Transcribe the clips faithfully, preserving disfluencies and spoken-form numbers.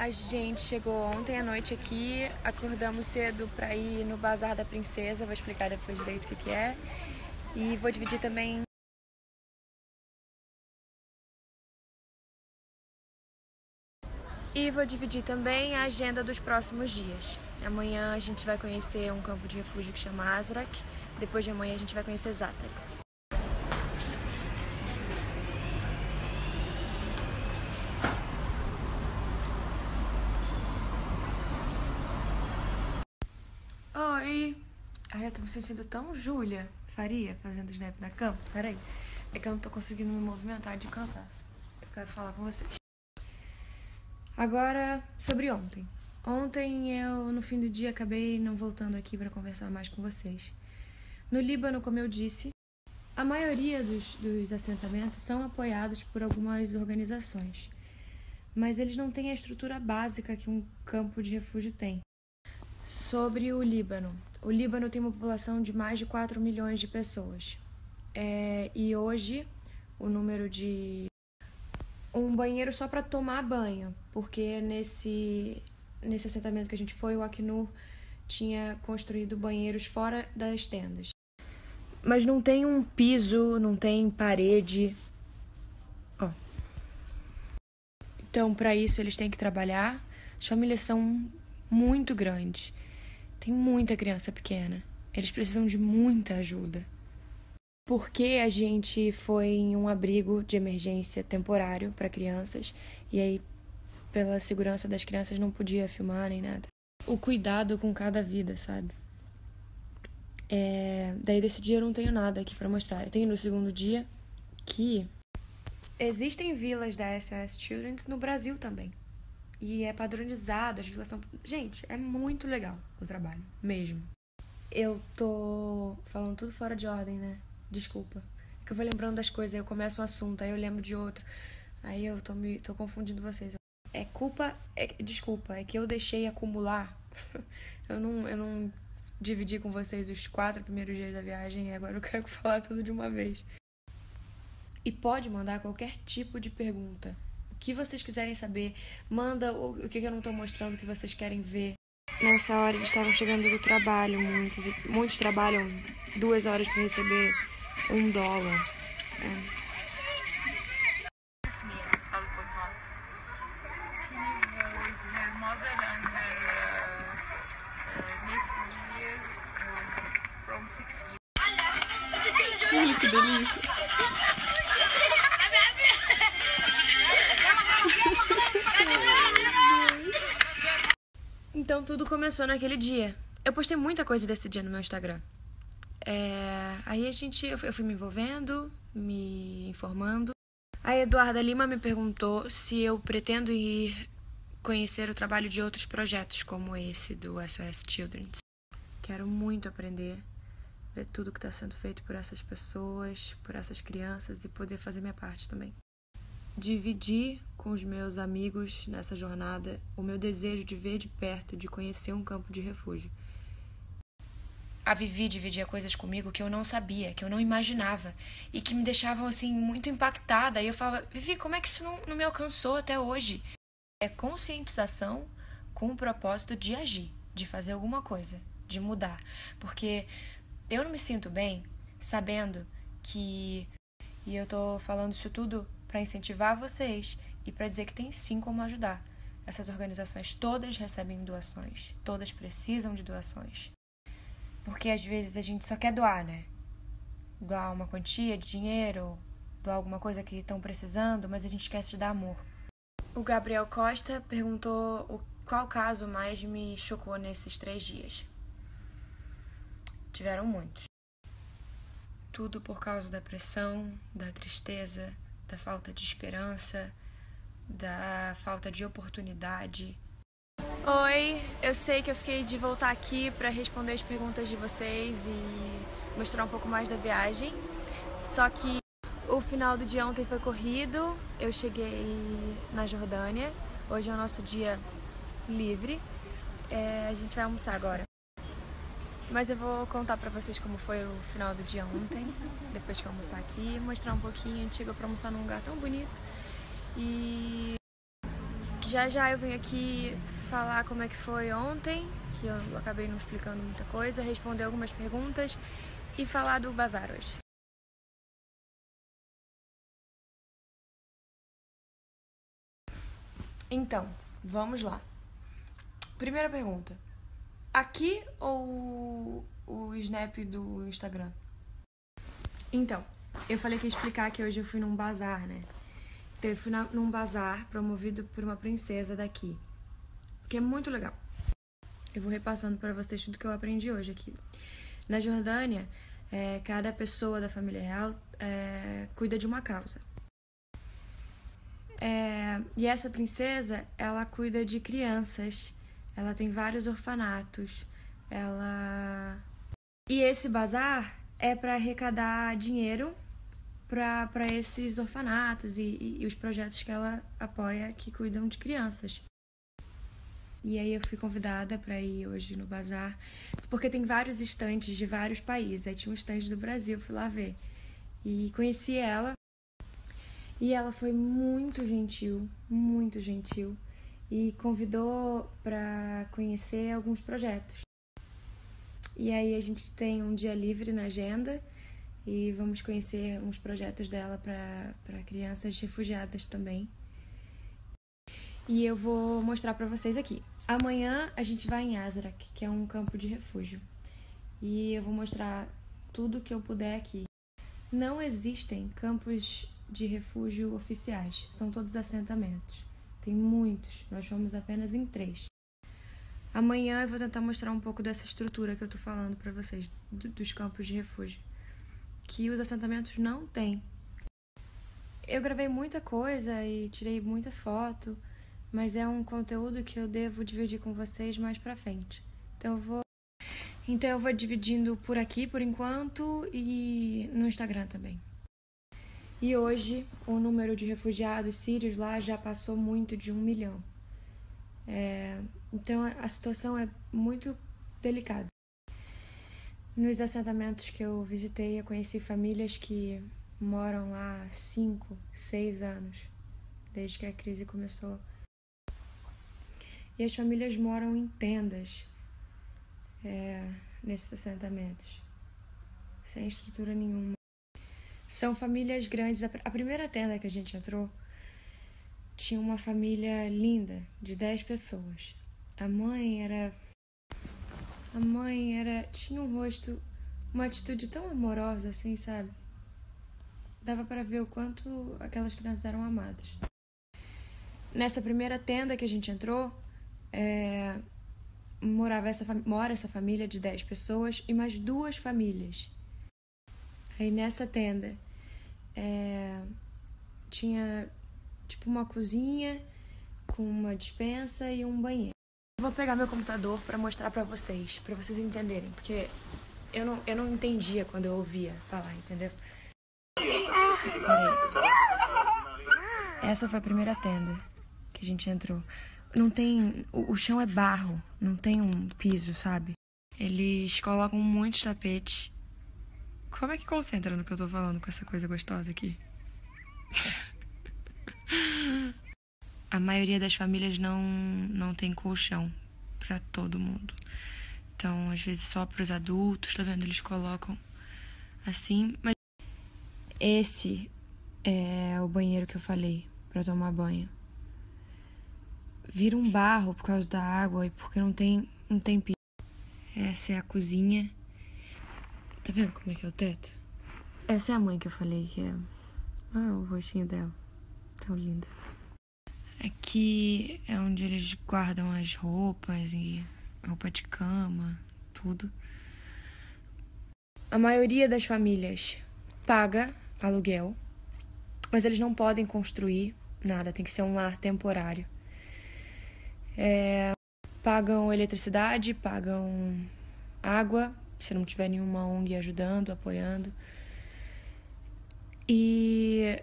A gente chegou ontem à noite aqui, acordamos cedo para ir no Bazar da Princesa, vou explicar depois direito o que que é. E vou dividir também... E vou dividir também a agenda dos próximos dias. Amanhã a gente vai conhecer um campo de refúgio que chama Azraq, depois de amanhã a gente vai conhecer Zatari. Oi! Ai, eu tô me sentindo tão Júlia Faria fazendo snap na cama. Peraí, é que eu não tô conseguindo me movimentar de cansaço. Eu quero falar com vocês. Agora, sobre ontem. Ontem eu, no fim do dia, acabei não voltando aqui pra conversar mais com vocês. No Líbano, como eu disse, a maioria dos, dos assentamentos são apoiados por algumas organizações. Mas eles não têm a estrutura básica que um campo de refúgio tem. Sobre o Líbano. O Líbano tem uma população de mais de quatro milhões de pessoas. É, e hoje, o número de... Um banheiro só para tomar banho, porque nesse, nesse assentamento que a gente foi, o Acnur tinha construído banheiros fora das tendas. Mas não tem um piso, não tem parede. Oh. Então, para isso, eles têm que trabalhar. As famílias são muito grandes. Tem muita criança pequena. Eles precisam de muita ajuda. Porque a gente foi em um abrigo de emergência temporário para crianças e aí, pela segurança das crianças, não podia filmar nem nada. O cuidado com cada vida, sabe? É... Daí desse dia eu não tenho nada aqui para mostrar. Eu tenho no segundo dia que existem vilas da S O S Children's no Brasil também. E é padronizado, as vilas são... Gente, é muito legal o trabalho, mesmo. Eu tô falando tudo fora de ordem, né? Desculpa, é que eu vou lembrando das coisas, aí eu começo um assunto, aí eu lembro de outro. Aí eu tô, me, tô confundindo vocês. É culpa, é, desculpa, é que eu deixei acumular. eu, não, eu não dividi com vocês os quatro primeiros dias da viagem e agora eu quero falar tudo de uma vez. E pode mandar qualquer tipo de pergunta. O que vocês quiserem saber, manda o, o que eu não tô mostrando, o que vocês querem ver. Nessa hora eles estavam chegando do trabalho, muitos, muitos trabalham duas horas para receber um dólar. É. Olha que delícia! Então tudo começou naquele dia. Eu postei muita coisa desse dia no meu Instagram. É, aí a gente, eu fui me envolvendo, me informando. A Eduarda Lima me perguntou se eu pretendo ir conhecer o trabalho de outros projetos como esse do S O S Children's. Quero muito aprender, ver tudo que está sendo feito por essas pessoas, por essas crianças e poder fazer minha parte também. Dividir com os meus amigos nessa jornada o meu desejo de ver de perto, de conhecer um campo de refúgio. A Vivi dividia coisas comigo que eu não sabia, que eu não imaginava. E que me deixavam, assim, muito impactada. E eu falava, Vivi, como é que isso não, não me alcançou até hoje? É conscientização com o propósito de agir, de fazer alguma coisa, de mudar. Porque eu não me sinto bem sabendo que... E eu tô falando isso tudo para incentivar vocês e para dizer que tem sim como ajudar. Essas organizações todas recebem doações, todas precisam de doações. Porque às vezes a gente só quer doar, né? Doar uma quantia de dinheiro, doar alguma coisa que estão precisando, mas a gente esquece de dar amor. O Gabriel Costa perguntou o, qual caso mais me chocou nesses três dias. Tiveram muitos. Tudo por causa da pressão, da tristeza, da falta de esperança, da falta de oportunidade. Oi, eu sei que eu fiquei de voltar aqui para responder as perguntas de vocês e mostrar um pouco mais da viagem. Só que o final do dia ontem foi corrido, eu cheguei na Jordânia, hoje é o nosso dia livre, é, a gente vai almoçar agora. Mas eu vou contar para vocês como foi o final do dia ontem, depois que eu almoçar aqui, mostrar um pouquinho, a gente chegou para almoçar num lugar tão bonito e... Já já eu vim aqui falar como é que foi ontem, que eu acabei não explicando muita coisa, responder algumas perguntas e falar do bazar hoje. Então, vamos lá. Primeira pergunta. Aqui ou o Snap do Instagram? Então, eu falei que ia explicar que hoje eu fui num bazar, né? Então eu fui na, num bazar promovido por uma princesa daqui, que é muito legal. Eu vou repassando pra vocês tudo que eu aprendi hoje aqui. Na Jordânia, é, cada pessoa da família real é, cuida de uma causa. É, e essa princesa, ela cuida de crianças, ela tem vários orfanatos, ela... E esse bazar é para arrecadar dinheiro para para esses orfanatos e, e, e os projetos que ela apoia, que cuidam de crianças. E aí eu fui convidada para ir hoje no bazar, porque tem vários estantes de vários países. Aí tinha um estante do Brasil, fui lá ver. E conheci ela. E ela foi muito gentil, muito gentil, e convidou para conhecer alguns projetos. E aí a gente tem um dia livre na agenda e vamos conhecer uns projetos dela para crianças refugiadas também. E eu vou mostrar para vocês aqui. Amanhã a gente vai em Azraq, que é um campo de refúgio. E eu vou mostrar tudo que eu puder aqui. Não existem campos de refúgio oficiais, são todos assentamentos. Tem muitos, nós fomos apenas em três. Amanhã eu vou tentar mostrar um pouco dessa estrutura que eu tô falando pra vocês, do, dos campos de refúgio, que os assentamentos não têm. Eu gravei muita coisa e tirei muita foto, mas é um conteúdo que eu devo dividir com vocês mais pra frente. Então eu vou, então eu vou dividindo por aqui, por enquanto, e no Instagram também. E hoje, o número de refugiados sírios lá já passou muito de um milhão. É, então, a situação é muito delicada. Nos assentamentos que eu visitei, eu conheci famílias que moram lá há cinco, seis anos, desde que a crise começou. E as famílias moram em tendas, é, nesses assentamentos, sem estrutura nenhuma. São famílias grandes. A primeira tenda que a gente entrou tinha uma família linda, de dez pessoas. A mãe era... A mãe era... Tinha um rosto, uma atitude tão amorosa, assim, sabe? Dava pra ver o quanto aquelas crianças eram amadas. Nessa primeira tenda que a gente entrou, é... morava essa fam... mora essa família de dez pessoas e mais duas famílias. Aí nessa tenda é, tinha tipo uma cozinha com uma despensa e um banheiro. Vou pegar meu computador para mostrar para vocês, para vocês entenderem, porque eu não, eu não entendia quando eu ouvia falar, entendeu? Peraí. Essa foi a primeira tenda que a gente entrou. Não tem... O, o chão é barro, não tem um piso, sabe? Eles colocam muitos tapetes. Como é que concentra no que eu tô falando com essa coisa gostosa aqui? A maioria das famílias não, não tem colchão pra todo mundo. Então, às vezes, só pros adultos, tá vendo? Eles colocam assim. Mas esse é o banheiro que eu falei pra tomar banho. Vira um barro por causa da água e porque não tem, não tem piso. Essa é a cozinha. Tá vendo como é que é o teto? Essa é a mãe que eu falei que é... Ah, o rostinho dela. Tão linda. Aqui é onde eles guardam as roupas e roupa de cama, tudo. A maioria das famílias paga aluguel, mas eles não podem construir nada, tem que ser um lar temporário. É... Pagam eletricidade, pagam água... se não tiver nenhuma O N G ajudando, apoiando. E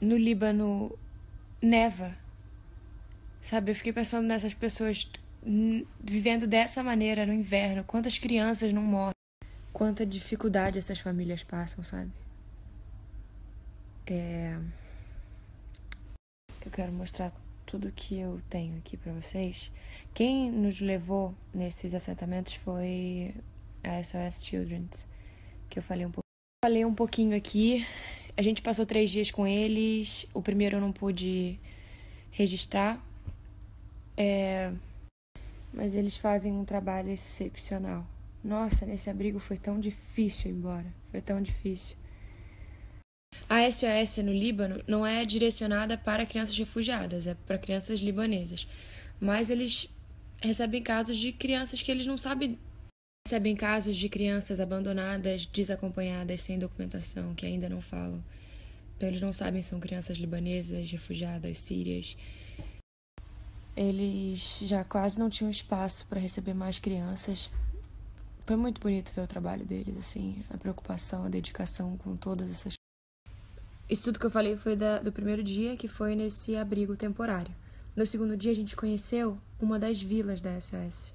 no Líbano, neva. Sabe, eu fiquei pensando nessas pessoas vivendo dessa maneira no inverno. Quantas crianças não morrem. Quanta dificuldade essas famílias passam, sabe? É... Eu quero mostrar tudo que eu tenho aqui para vocês. Quem nos levou nesses assentamentos foi a S O S Children's, que eu falei um pouco. Falei um pouquinho aqui. A gente passou três dias com eles. O primeiro eu não pude registrar. É... Mas eles fazem um trabalho excepcional. Nossa, nesse abrigo foi tão difícil ir embora. Foi tão difícil. A S O S no Líbano não é direcionada para crianças refugiadas, é para crianças libanesas. Mas eles recebem casos de crianças que eles não sabem... Recebem casos de crianças abandonadas, desacompanhadas, sem documentação, que ainda não falam. Então eles não sabem se são crianças libanesas, refugiadas, sírias. Eles já quase não tinham espaço para receber mais crianças. Foi muito bonito ver o trabalho deles, assim, a preocupação, a dedicação com todas essas coisas. Isso tudo que eu falei foi da, do primeiro dia, que foi nesse abrigo temporário. No segundo dia, a gente conheceu uma das vilas da S O S.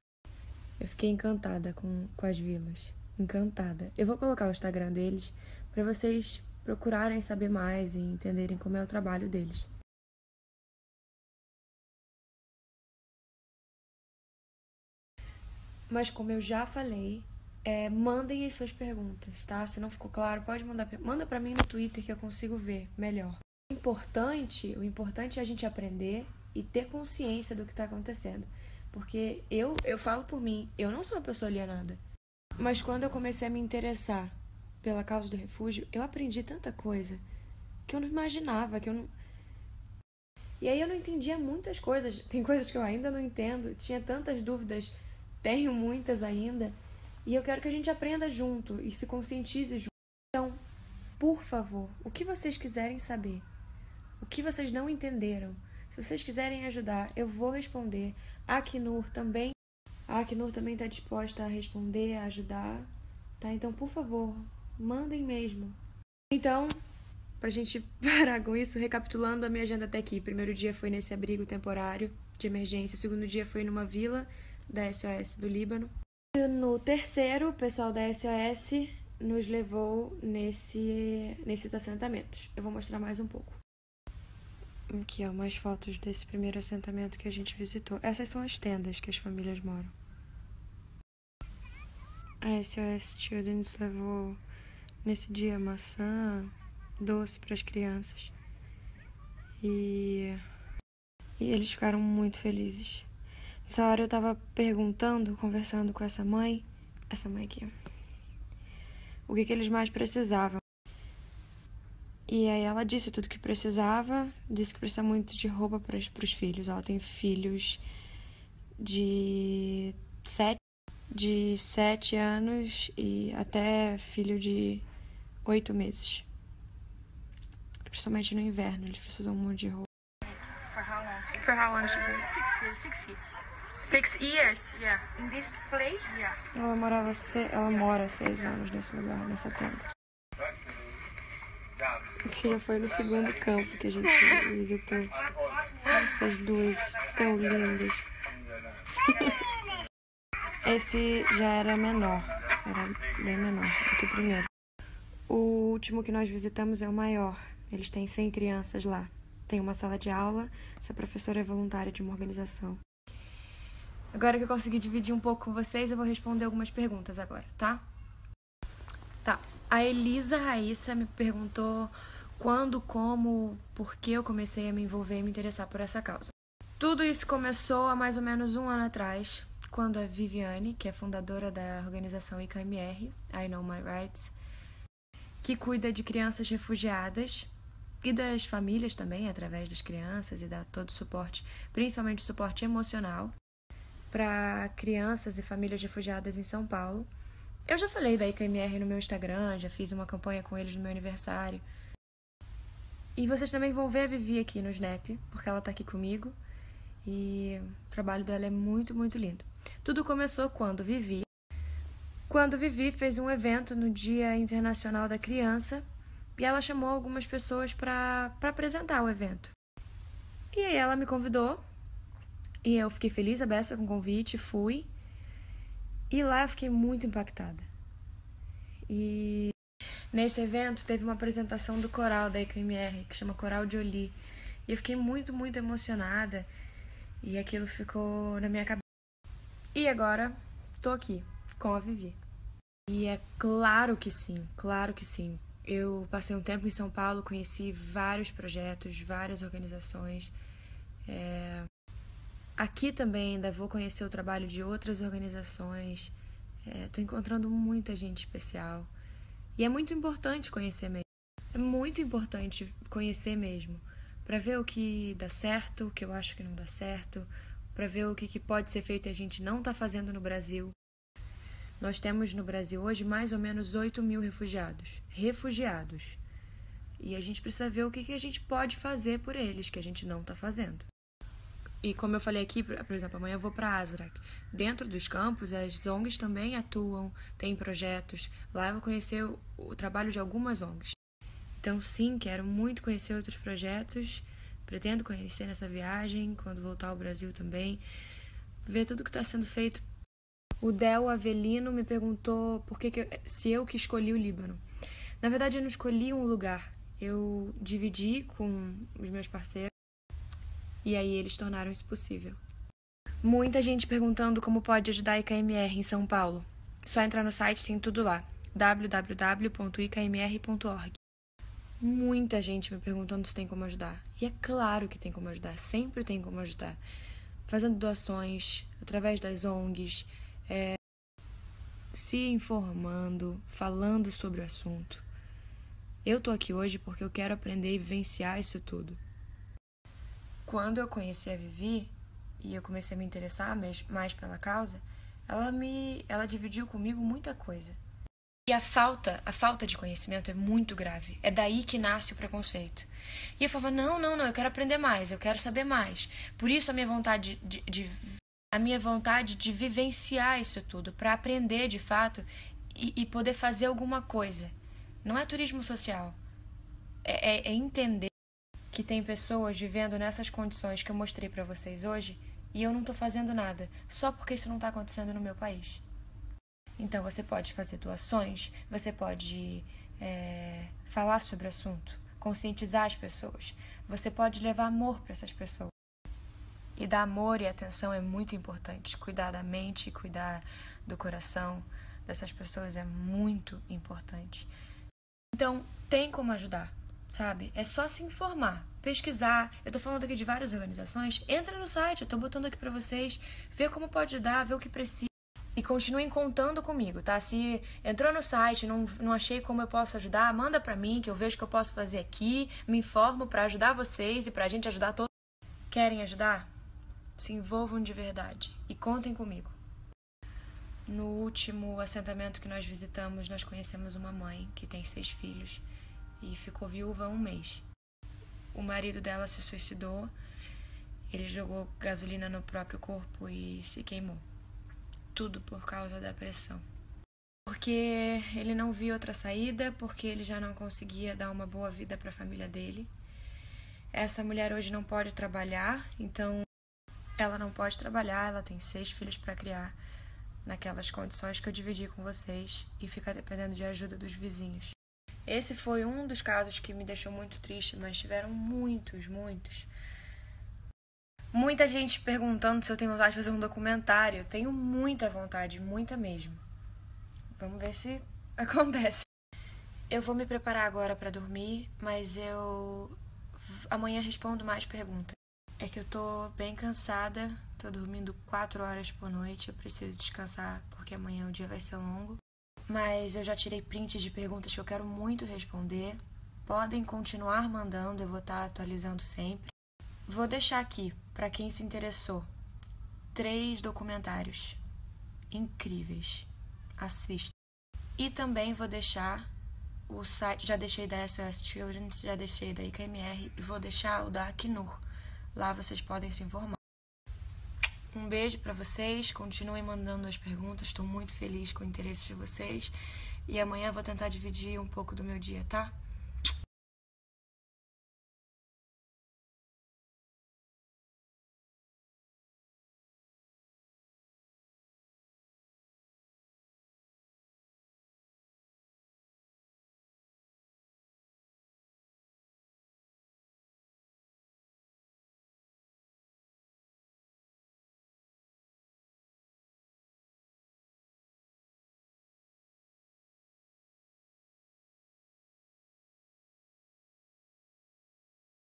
Eu fiquei encantada com, com as vilas. Encantada. Eu vou colocar o Instagram deles para vocês procurarem saber mais e entenderem como é o trabalho deles. Mas como eu já falei... É, mandem as suas perguntas, tá? Se não ficou claro, pode mandar. Manda pra mim no Twitter que eu consigo ver melhor. O importante, o importante é a gente aprender e ter consciência do que tá acontecendo. Porque eu, eu falo por mim, eu não sou uma pessoa alienada. Mas quando eu comecei a me interessar pela causa do refúgio, eu aprendi tanta coisa que eu não imaginava, que eu não... E aí eu não entendia muitas coisas. Tem coisas que eu ainda não entendo. Tinha tantas dúvidas, tenho muitas ainda. E eu quero que a gente aprenda junto e se conscientize junto. Então, por favor, o que vocês quiserem saber, o que vocês não entenderam, se vocês quiserem ajudar, eu vou responder. A Acnur também, a Acnur também está disposta a responder, a ajudar, tá? Então, por favor, mandem mesmo. Então, pra gente parar com isso, recapitulando a minha agenda até aqui. Primeiro dia foi nesse abrigo temporário de emergência. Segundo dia foi numa vila da S O S do Líbano. No terceiro, o pessoal da S O S nos levou nesse, nesses assentamentos. Eu vou mostrar mais um pouco. Aqui, ó, mais fotos desse primeiro assentamento que a gente visitou. Essas são as tendas que as famílias moram. A S O S Children's levou, nesse dia, maçã, doce para as crianças. E, e eles ficaram muito felizes. Nessa hora eu tava perguntando, conversando com essa mãe, essa mãe aqui, o que que eles mais precisavam. E aí ela disse tudo que precisava, disse que precisa muito de roupa para os filhos. Ela tem filhos de sete, de sete anos e até filho de oito meses. Principalmente no inverno, eles precisam muito de roupa. For how long? For how long? Six years. Six years? Yeah. In this place? Yeah. Ela morava se... Ela mora seis anos nesse lugar, nessa tenda. Esse já foi no segundo campo que a gente visitou. Essas duas tão lindas. Esse já era menor. Era bem menor do que o primeiro. O último que nós visitamos é o maior. Eles têm cem crianças lá. Tem uma sala de aula. Essa professora é voluntária de uma organização. Agora que eu consegui dividir um pouco com vocês, eu vou responder algumas perguntas agora, tá? Tá. A Elisa Raíssa me perguntou quando, como, por que eu comecei a me envolver e me interessar por essa causa. Tudo isso começou há mais ou menos um ano atrás, quando a Viviane, que é fundadora da organização I C M R, I Know My Rights, que cuida de crianças refugiadas e das famílias também, através das crianças, e dá todo o suporte, principalmente o suporte emocional, para crianças e famílias refugiadas em São Paulo. Eu já falei da I C M R no meu Instagram, já fiz uma campanha com eles no meu aniversário. E vocês também vão ver a Vivi aqui no Snap, porque ela tá aqui comigo. E o trabalho dela é muito, muito lindo. Tudo começou quando Vivi... Quando Vivi fez um evento no Dia Internacional da Criança e ela chamou algumas pessoas para apresentar o evento. E aí ela me convidou. E eu fiquei feliz a beça com o convite, fui. E lá eu fiquei muito impactada. E nesse evento teve uma apresentação do coral da I C M R, que chama Coral de Oli. E eu fiquei muito, muito emocionada. E aquilo ficou na minha cabeça. E agora, tô aqui com a Vivi. E é claro que sim, claro que sim. Eu passei um tempo em São Paulo, conheci vários projetos, várias organizações. É... Aqui também ainda vou conhecer o trabalho de outras organizações. É, tô encontrando muita gente especial. E é muito importante conhecer mesmo. É muito importante conhecer mesmo. Pra ver o que dá certo, o que eu acho que não dá certo. Pra ver o que, que pode ser feito e a gente não tá fazendo no Brasil. Nós temos no Brasil hoje mais ou menos oito mil refugiados. Refugiados. E a gente precisa ver o que, que a gente pode fazer por eles, que a gente não tá fazendo. E como eu falei aqui, por exemplo, amanhã eu vou para Azraq. Dentro dos campos, as O N Gs também atuam, tem projetos. Lá eu vou conhecer o, o trabalho de algumas O N Gs. Então, sim, quero muito conhecer outros projetos. Pretendo conhecer nessa viagem, quando voltar ao Brasil também. Ver tudo que está sendo feito. O Del Avelino me perguntou por que que eu, se eu que escolhi o Líbano. Na verdade, eu não escolhi um lugar. Eu dividi com os meus parceiros. E aí eles tornaram isso possível. Muita gente perguntando como pode ajudar a I C M R em São Paulo. Só entrar no site, tem tudo lá. w w w ponto i k m r ponto org. Muita gente me perguntando se tem como ajudar. E é claro que tem como ajudar, sempre tem como ajudar. Fazendo doações, através das O N Gs, é... se informando, falando sobre o assunto. Eu tô aqui hoje porque eu quero aprender e vivenciar isso tudo. Quando eu conheci a Vivi e eu comecei a me interessar mais pela causa, ela me, ela dividiu comigo muita coisa. E a falta, a falta de conhecimento é muito grave. É daí que nasce o preconceito. E eu falava, não, não, não, eu quero aprender mais, eu quero saber mais. Por isso a minha vontade de, de, a minha vontade de vivenciar isso tudo, para aprender de fato e, e poder fazer alguma coisa. Não é turismo social, é, é, é entender que tem pessoas vivendo nessas condições que eu mostrei pra vocês hoje e eu não tô fazendo nada, só porque isso não tá acontecendo no meu país. Então, você pode fazer doações, você pode é, falar sobre o assunto, conscientizar as pessoas, você pode levar amor pra essas pessoas. E dar amor e atenção é muito importante. Cuidar da mente, cuidar do coração dessas pessoas é muito importante. Então, tem como ajudar. Sabe? É só se informar, pesquisar. Eu tô falando aqui de várias organizações. Entra no site, eu tô botando aqui pra vocês. Vê como pode ajudar, vê o que precisa. E continuem contando comigo, tá? Se entrou no site, não, não achei como eu posso ajudar, manda pra mim, que eu vejo que eu posso fazer aqui. Me informo pra ajudar vocês e pra gente ajudar todos. Querem ajudar? Se envolvam de verdade e contem comigo. No último assentamento que nós visitamos, nós conhecemos uma mãe que tem seis filhos. E ficou viúva há um mês. O marido dela se suicidou. Ele jogou gasolina no próprio corpo e se queimou. Tudo por causa da pressão. Porque ele não via outra saída, porque ele já não conseguia dar uma boa vida para a família dele. Essa mulher hoje não pode trabalhar, então ela não pode trabalhar, ela tem seis filhos para criar naquelas condições que eu dividi com vocês e fica dependendo de ajuda dos vizinhos. Esse foi um dos casos que me deixou muito triste, mas tiveram muitos, muitos. Muita gente perguntando se eu tenho vontade de fazer um documentário. Eu tenho muita vontade, muita mesmo. Vamos ver se acontece. Eu vou me preparar agora para dormir, mas eu amanhã respondo mais perguntas. É que eu tô bem cansada, tô dormindo quatro horas por noite, eu preciso descansar porque amanhã o dia vai ser longo. Mas eu já tirei prints de perguntas que eu quero muito responder. Podem continuar mandando, eu vou estar atualizando sempre. Vou deixar aqui, para quem se interessou, três documentários incríveis. Assistam. E também vou deixar o site, já deixei da S O S Children's, já deixei da I C M R e vou deixar o da Acnur. Lá vocês podem se informar. Um beijo para vocês, continuem mandando as perguntas, estou muito feliz com o interesse de vocês e amanhã vou tentar dividir um pouco do meu dia, tá?